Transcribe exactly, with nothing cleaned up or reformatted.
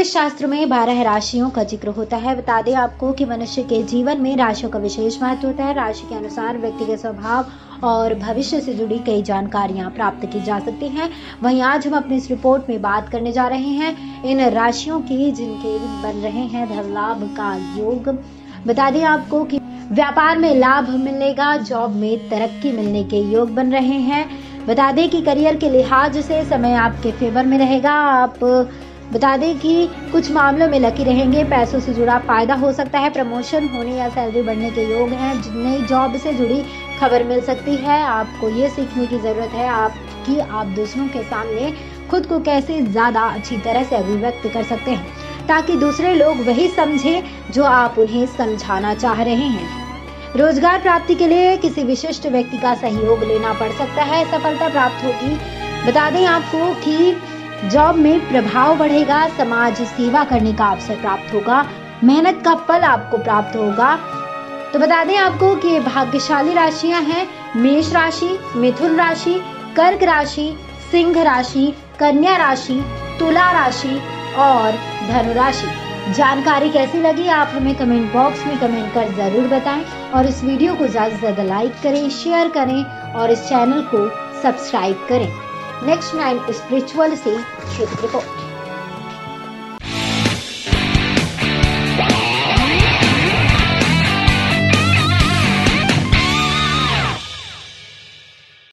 ज्योतिष शास्त्र में बारह राशियों का जिक्र होता है। बता दें आपको कि मनुष्य के जीवन में राशियों का विशेष महत्व होता है। राशि के अनुसार व्यक्ति के स्वभाव और भविष्य से जुड़ी कई जानकारियां प्राप्त की जा सकती हैं। वहीं आज हम अपनी इस रिपोर्ट में बात करने जा रहे हैं इन राशियों की जिनके बन रहे हैं धन लाभ का योग। बता दें आपको कि व्यापार में लाभ मिलेगा, जॉब में तरक्की मिलने के योग बन रहे हैं। बता दें कि करियर के लिहाज से समय आपके फेवर में रहेगा। आप बता दें कि कुछ मामलों में लकी रहेंगे। पैसों से जुड़ा फायदा हो सकता है। प्रमोशन होने या सैलरी बढ़ने के योग हैं। नई जॉब से जुड़ी खबर मिल सकती है। आपको ये सीखने की ज़रूरत है आप कि आप दूसरों के सामने खुद को कैसे ज़्यादा अच्छी तरह से अभिव्यक्त कर सकते हैं, ताकि दूसरे लोग वही समझें जो आप उन्हें समझाना चाह रहे हैं। रोजगार प्राप्ति के लिए किसी विशिष्ट व्यक्ति का सहयोग लेना पड़ सकता है। सफलता प्राप्त होगी। बता दें आपको कि जॉब में प्रभाव बढ़ेगा। समाज सेवा करने का अवसर प्राप्त होगा। मेहनत का फल आपको प्राप्त होगा। तो बता दें आपको कि भाग्यशाली राशियां हैं मेष राशि, मिथुन राशि, कर्क राशि, सिंह राशि, कन्या राशि, तुला राशि और धनु राशि। जानकारी कैसी लगी आप हमें कमेंट बॉक्स में कमेंट कर ज़रूर बताएं और इस वीडियो को ज़्यादा से ज़्यादा लाइक करें, शेयर करें और इस चैनल को सब्सक्राइब करें। नेक्स्ट नाइन स्पिरिचुअल से क्षेत्र रिपोर्ट।